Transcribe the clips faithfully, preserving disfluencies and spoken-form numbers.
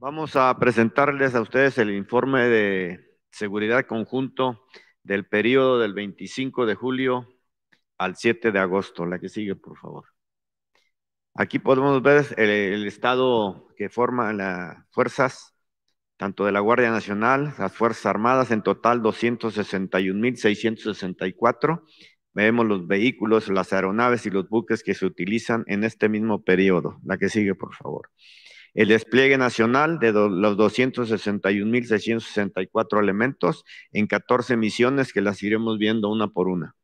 Vamos a presentarles a ustedes el informe de seguridad conjunto del periodo del veinticinco de julio al siete de agosto. La que sigue, por favor. Aquí podemos ver el, el estado que forman las fuerzas, tanto de la Guardia Nacional, las Fuerzas Armadas, en total doscientos sesenta y un mil seiscientos sesenta y cuatro. Vemos los vehículos, las aeronaves y los buques que se utilizan en este mismo periodo. La que sigue, por favor. El despliegue nacional de los doscientos sesenta y un mil seiscientos sesenta y cuatro elementos en catorce misiones que las iremos viendo una por una.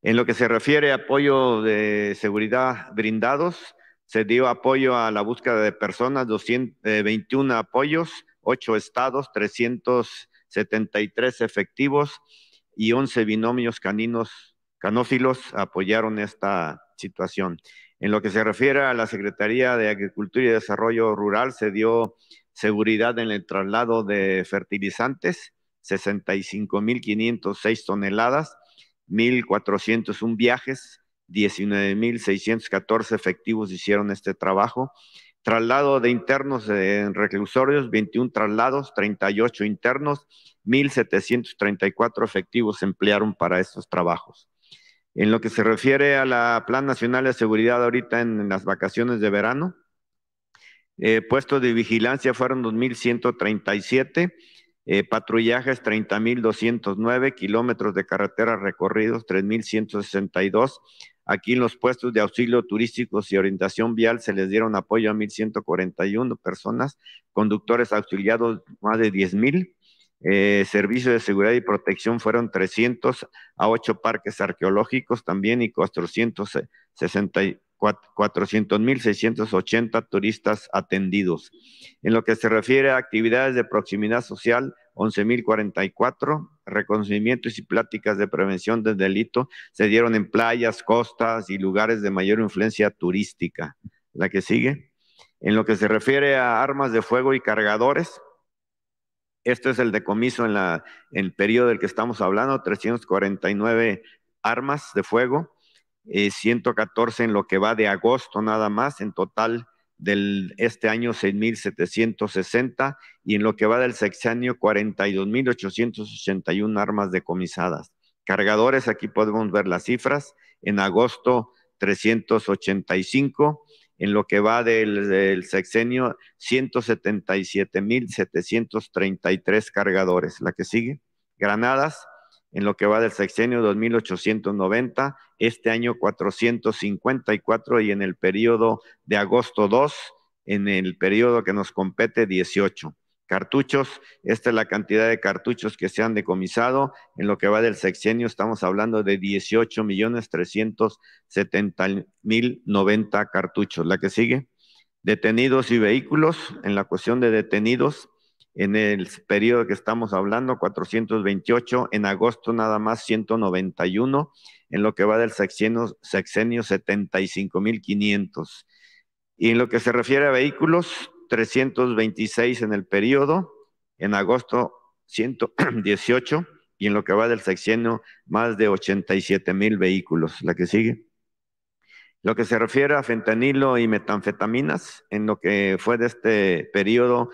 En lo que se refiere a apoyo de seguridad brindados, se dio apoyo a la búsqueda de personas, doscientos veintiuno apoyos, ocho estados, trescientos setenta y tres efectivos y once binomios caninos, canófilos apoyaron esta situación. En lo que se refiere a la Secretaría de Agricultura y Desarrollo Rural, se dio seguridad en el traslado de fertilizantes, sesenta y cinco mil quinientos seis toneladas, mil cuatrocientos un viajes, diecinueve mil seiscientos catorce efectivos hicieron este trabajo. Traslado de internos en reclusorios, veintiún traslados, treinta y ocho internos, mil setecientos treinta y cuatro efectivos se emplearon para estos trabajos. En lo que se refiere a la Plan Nacional de Seguridad ahorita en, en las vacaciones de verano, eh, puestos de vigilancia fueron dos mil ciento treinta y siete, Eh, patrullajes treinta mil doscientos nueve, kilómetros de carreteras recorridos tres mil ciento sesenta y dos. Aquí en los puestos de auxilio turísticos y orientación vial se les dieron apoyo a mil ciento cuarenta y uno personas, conductores auxiliados más de diez mil. Eh, servicios de seguridad y protección fueron trescientos a ocho parques arqueológicos también y cuatrocientos mil seiscientos ochenta turistas atendidos. En lo que se refiere a actividades de proximidad social, once mil cuarenta y cuatro, reconocimientos y pláticas de prevención del delito se dieron en playas, costas y lugares de mayor influencia turística. La que sigue. En lo que se refiere a armas de fuego y cargadores, este es el decomiso en, la, en el periodo del que estamos hablando, trescientos cuarenta y nueve armas de fuego, eh, ciento catorce en lo que va de agosto nada más, en total del este año seis mil setecientos sesenta y en lo que va del sexenio cuarenta y dos mil ochocientos ochenta y uno armas decomisadas. Cargadores, aquí podemos ver las cifras, en agosto trescientos ochenta y cinco. En lo que va del, del sexenio, ciento setenta y siete mil setecientos treinta y tres cargadores. La que sigue. Granadas, en lo que va del sexenio, dos mil ochocientos noventa, este año cuatrocientos cincuenta y cuatro y en el periodo de agosto dos, en el periodo que nos compete, dieciocho. Cartuchos, esta es la cantidad de cartuchos que se han decomisado. En lo que va del sexenio estamos hablando de dieciocho millones trescientos setenta mil noventa cartuchos. La que sigue, detenidos y vehículos. En la cuestión de detenidos, en el periodo que estamos hablando, cuatrocientos veintiocho, en agosto nada más ciento noventa y uno, en lo que va del sexenio, sexenio setenta y cinco mil quinientos. Y en lo que se refiere a vehículos, trescientos veintiséis en el periodo, en agosto ciento dieciocho y en lo que va del sexenio más de ochenta y siete mil vehículos. La que sigue. Lo que se refiere a fentanilo y metanfetaminas, en lo que fue de este periodo,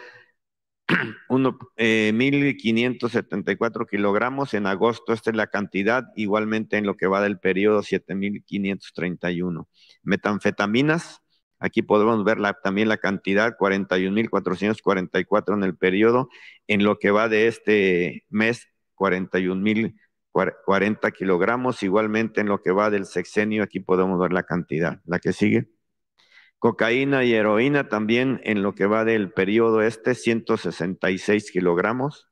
mil quinientos setenta y cuatro kilogramos en agosto, esta es la cantidad, igualmente en lo que va del periodo siete mil quinientos treinta y uno. Metanfetaminas, aquí podemos ver la, también la cantidad, cuarenta y un mil cuatrocientos cuarenta y cuatro en el periodo, en lo que va de este mes, cuarenta y un mil cuarenta kilogramos, igualmente en lo que va del sexenio, aquí podemos ver la cantidad. La que sigue. Cocaína y heroína también, en lo que va del periodo este, ciento sesenta y seis kilogramos,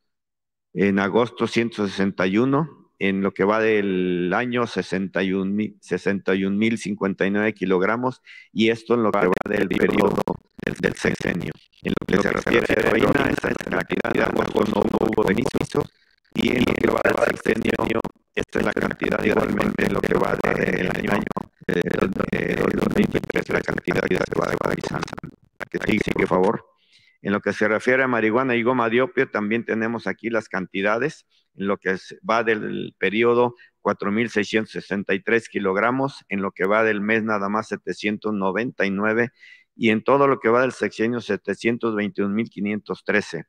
en agosto ciento sesenta y uno. En lo que va del año sesenta y un mil cincuenta y nueve kilogramos, y esto en lo que va del periodo del, del sexenio. En lo que, lo que se refiere a heroína, esta es la cantidad de agosto no hubo beneficios, y en lo que va del sexenio, esta es la cantidad igualmente en lo que va del año dos mil veintitrés, la cantidad que se va decomisando. Que sigue, por favor. En lo que se refiere a marihuana y goma de opio, también tenemos aquí las cantidades. En lo que va del periodo cuatro mil seiscientos sesenta y tres kilogramos, en lo que va del mes nada más setecientos noventa y nueve y en todo lo que va del sexenio setecientos veintiún mil quinientos trece.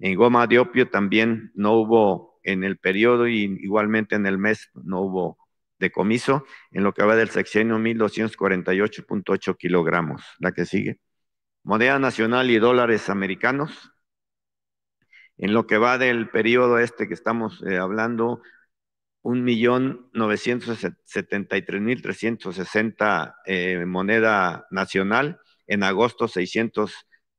En goma de opio también no hubo en el periodo y igualmente en el mes no hubo decomiso. En lo que va del sexenio mil doscientos cuarenta y ocho punto ocho kilogramos. La que sigue. Moneda nacional y dólares americanos. En lo que va del periodo este que estamos eh, hablando, un millón novecientos setenta y tres mil trescientos sesenta eh, moneda nacional, en agosto seiscientos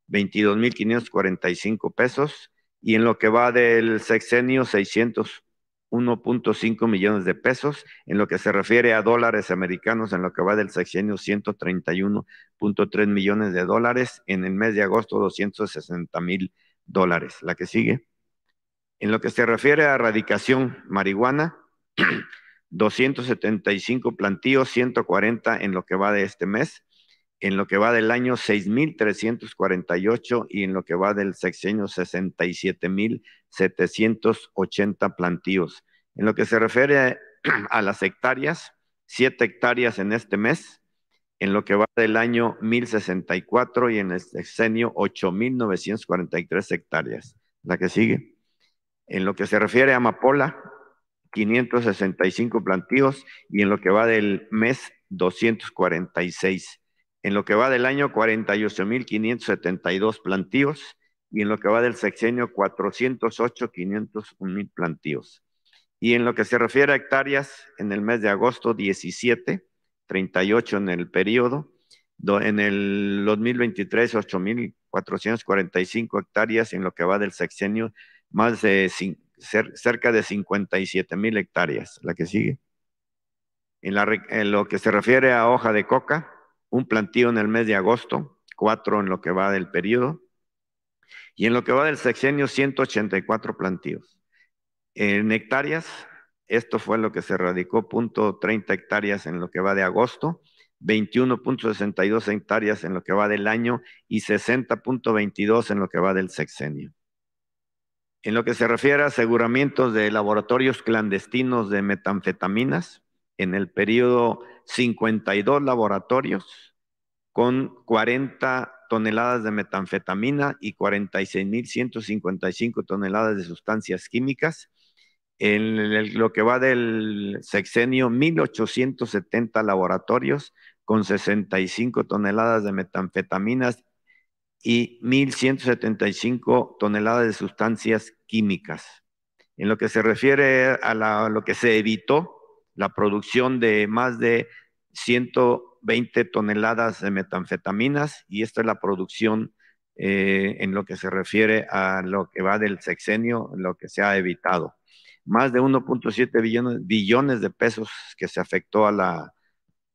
veintidós mil quinientos cuarenta y cinco pesos, y en lo que va del sexenio seiscientos uno punto cinco millones de pesos. En lo que se refiere a dólares americanos, en lo que va del sexenio ciento treinta y uno punto tres millones de dólares, en el mes de agosto doscientos sesenta mil dólares. La que sigue. En lo que se refiere a erradicación marihuana, doscientos setenta y cinco plantíos, ciento cuarenta en lo que va de este mes. En lo que va del año seis mil trescientos cuarenta y ocho y en lo que va del sexenio sesenta y siete mil setecientos ochenta plantíos. En lo que se refiere a las hectáreas, siete hectáreas en este mes. En lo que va del año mil sesenta y cuatro y en el sexenio ocho mil novecientos cuarenta y tres hectáreas. La que sigue. En lo que se refiere a amapola, quinientos sesenta y cinco plantíos y en lo que va del mes doscientos cuarenta y seis. En lo que va del año cuarenta y ocho mil quinientos setenta y dos plantíos y en lo que va del sexenio cuatrocientos ocho mil quinientos uno plantíos. Y en lo que se refiere a hectáreas, en el mes de agosto diecisiete, treinta y ocho en el periodo, do, en el dos mil veintitrés ocho mil cuatrocientos cuarenta y cinco hectáreas, en lo que va del sexenio más de cer, cerca de cincuenta y siete mil hectáreas. La que sigue. En, la, en lo que se refiere a hoja de coca, un plantío en el mes de agosto, cuatro en lo que va del periodo, y en lo que va del sexenio, ciento ochenta y cuatro plantíos. En hectáreas, esto fue lo que se radicó, punto treinta hectáreas en lo que va de agosto, veintiuno punto sesenta y dos hectáreas en lo que va del año y sesenta punto veintidós en lo que va del sexenio. En lo que se refiere a aseguramientos de laboratorios clandestinos de metanfetaminas, en el periodo cincuenta y dos laboratorios con cuarenta toneladas de metanfetamina y cuarenta y seis mil ciento cincuenta y cinco toneladas de sustancias químicas. En el, lo que va del sexenio, mil ochocientos setenta laboratorios con sesenta y cinco toneladas de metanfetaminas y mil ciento setenta y cinco toneladas de sustancias químicas. En lo que se refiere a la, lo que se evitó, la producción de más de ciento veinte toneladas de metanfetaminas, y esta es la producción eh, en lo que se refiere a lo que va del sexenio, lo que se ha evitado. Más de uno punto siete billones, billones de pesos que se afectó a la,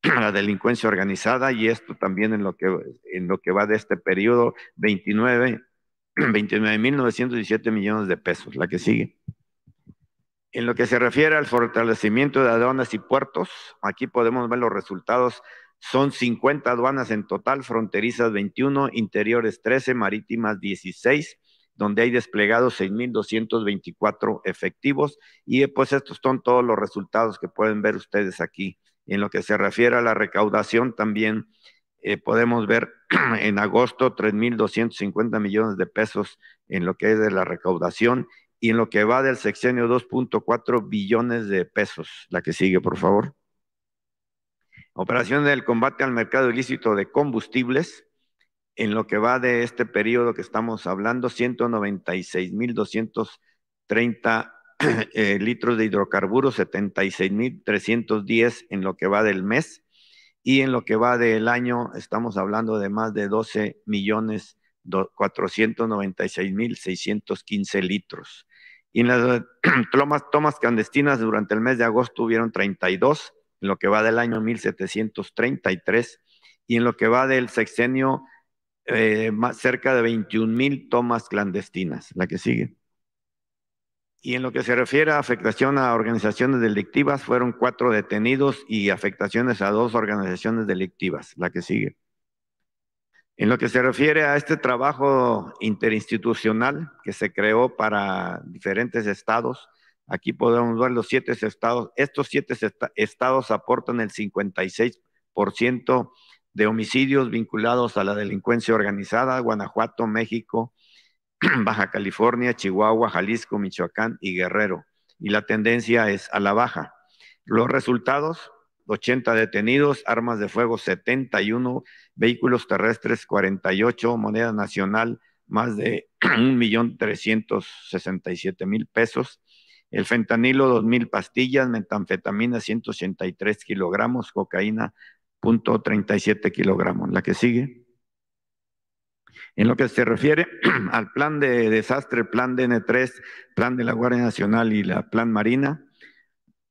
a la delincuencia organizada, y esto también en lo que, en lo que va de este periodo, veintinueve mil novecientos diecisiete millones de pesos. La que sigue. En lo que se refiere al fortalecimiento de aduanas y puertos, aquí podemos ver los resultados. Son cincuenta aduanas en total, fronterizas veintiuno, interiores trece, marítimas dieciséis, donde hay desplegados seis mil doscientos veinticuatro efectivos. Y pues estos son todos los resultados que pueden ver ustedes aquí. En lo que se refiere a la recaudación también, eh, podemos ver en agosto tres mil doscientos cincuenta millones de pesos en lo que es de la recaudación. Y en lo que va del sexenio, dos punto cuatro billones de pesos. La que sigue, por favor. Operación del combate al mercado ilícito de combustibles. En lo que va de este periodo que estamos hablando, ciento noventa y seis mil doscientos treinta eh, litros de hidrocarburos, setenta y seis mil trescientos diez en lo que va del mes. Y en lo que va del año, estamos hablando de más de doce millones cuatrocientos noventa y seis mil seiscientos quince litros. Y en las tomas, tomas clandestinas durante el mes de agosto hubieron treinta y dos, en lo que va del año mil setecientos treinta y tres, y en lo que va del sexenio eh, más cerca de veintiún mil tomas clandestinas. La que sigue. Y en lo que se refiere a afectación a organizaciones delictivas, fueron cuatro detenidos y afectaciones a dos organizaciones delictivas. La que sigue. En lo que se refiere a este trabajo interinstitucional que se creó para diferentes estados, aquí podemos ver los siete estados. Estos siete estados aportan el cincuenta y seis por ciento de homicidios vinculados a la delincuencia organizada, Guanajuato, México, Baja California, Chihuahua, Jalisco, Michoacán y Guerrero. Y la tendencia es a la baja. Los resultados, ochenta detenidos, armas de fuego setenta y uno, vehículos terrestres cuarenta y ocho, moneda nacional más de un millón trescientos sesenta y siete mil pesos, el fentanilo dos mil pastillas, metanfetamina ciento ochenta y tres kilogramos, cocaína punto treinta y siete kilogramos. La que sigue. En lo que se refiere al plan de desastre, plan D N tres, plan de la Guardia Nacional y la plan Marina,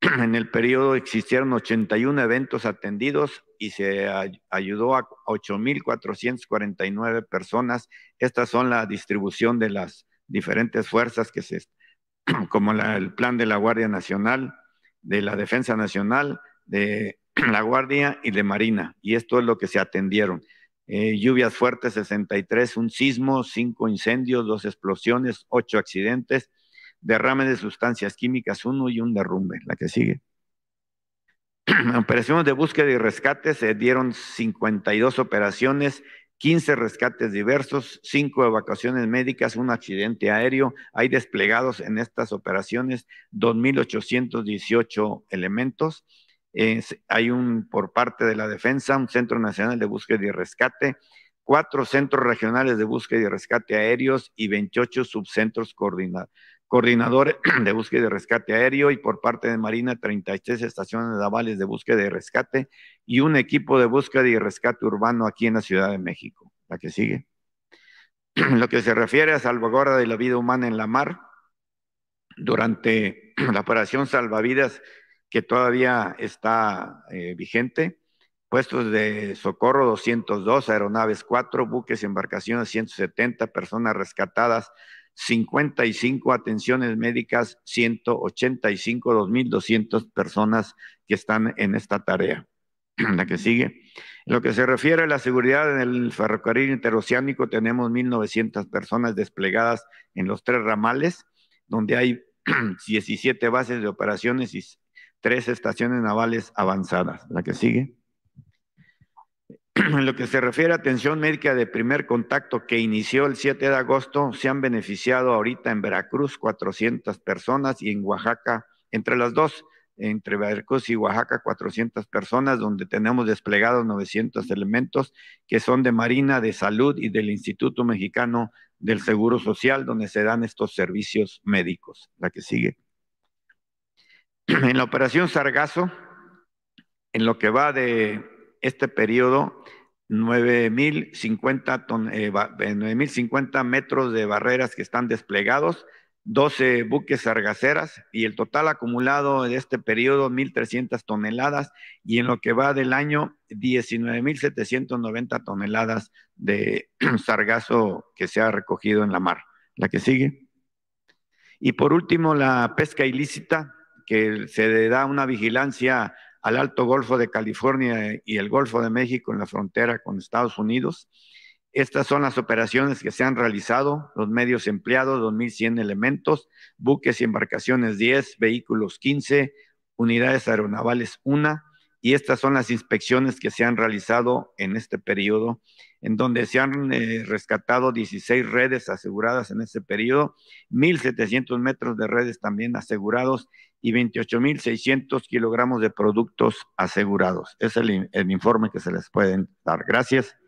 en el periodo existieron ochenta y uno eventos atendidos y se ayudó a ocho mil cuatrocientas cuarenta y nueve personas. Estas son la distribución de las diferentes fuerzas que se, como la, el plan de la Guardia Nacional, de la Defensa Nacional, de la Guardia y de Marina. Y esto es lo que se atendieron. Eh, lluvias fuertes sesenta y tres, un sismo, cinco incendios, dos explosiones, ocho accidentes, derrame de sustancias químicas uno y un derrumbe. La que sigue. Operaciones de búsqueda y rescate, se dieron cincuenta y dos operaciones, quince rescates diversos, cinco evacuaciones médicas, un accidente aéreo. Hay desplegados en estas operaciones dos mil ochocientos dieciocho elementos. Eh, hay un, por parte de la Defensa, un Centro Nacional de Búsqueda y Rescate, cuatro centros regionales de búsqueda y rescate aéreos y veintiocho subcentros coordinados. Coordinador de búsqueda y rescate aéreo, y por parte de Marina treinta y tres estaciones navales de búsqueda y rescate y un equipo de búsqueda y rescate urbano aquí en la Ciudad de México. La que sigue. Lo que se refiere a salvaguarda de la vida humana en la mar, durante la operación salvavidas que todavía está eh, vigente, puestos de socorro doscientos dos, aeronaves cuatro, buques y embarcaciones ciento setenta, personas rescatadas cincuenta y cinco, atenciones médicas ciento ochenta y cinco, dos mil doscientas personas que están en esta tarea. La que sigue. En lo que se refiere a la seguridad en el ferrocarril interoceánico, tenemos mil novecientas personas desplegadas en los tres ramales, donde hay diecisiete bases de operaciones y tres estaciones navales avanzadas. La que sigue. En lo que se refiere a atención médica de primer contacto que inició el siete de agosto, se han beneficiado ahorita en Veracruz cuatrocientas personas y en Oaxaca, entre las dos, entre Veracruz y Oaxaca cuatrocientas personas, donde tenemos desplegados novecientos elementos que son de Marina, de Salud y del Instituto Mexicano del Seguro Social, donde se dan estos servicios médicos. La que sigue. En la operación Sargazo, en lo que va de este periodo, nueve mil cincuenta metros de barreras que están desplegados, doce buques sargaceras y el total acumulado de este periodo mil trescientas toneladas, y en lo que va del año diecinueve mil setecientas noventa toneladas de sargazo que se ha recogido en la mar. La que sigue. Y por último, la pesca ilícita, que se le da una vigilancia al Alto Golfo de California y el Golfo de México en la frontera con Estados Unidos. Estas son las operaciones que se han realizado, los medios empleados, dos mil cien elementos, buques y embarcaciones diez, vehículos quince, unidades aeronavales una, y estas son las inspecciones que se han realizado en este periodo, en donde se han eh, rescatado dieciséis redes aseguradas en este periodo, mil setecientos metros de redes también asegurados, y veintiocho mil seiscientos kilogramos de productos asegurados. Ese es el, el informe que se les puede dar. Gracias.